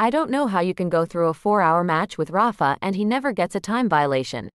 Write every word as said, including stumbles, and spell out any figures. I don't know how you can go through a four-hour match with Rafa and he never gets a time violation.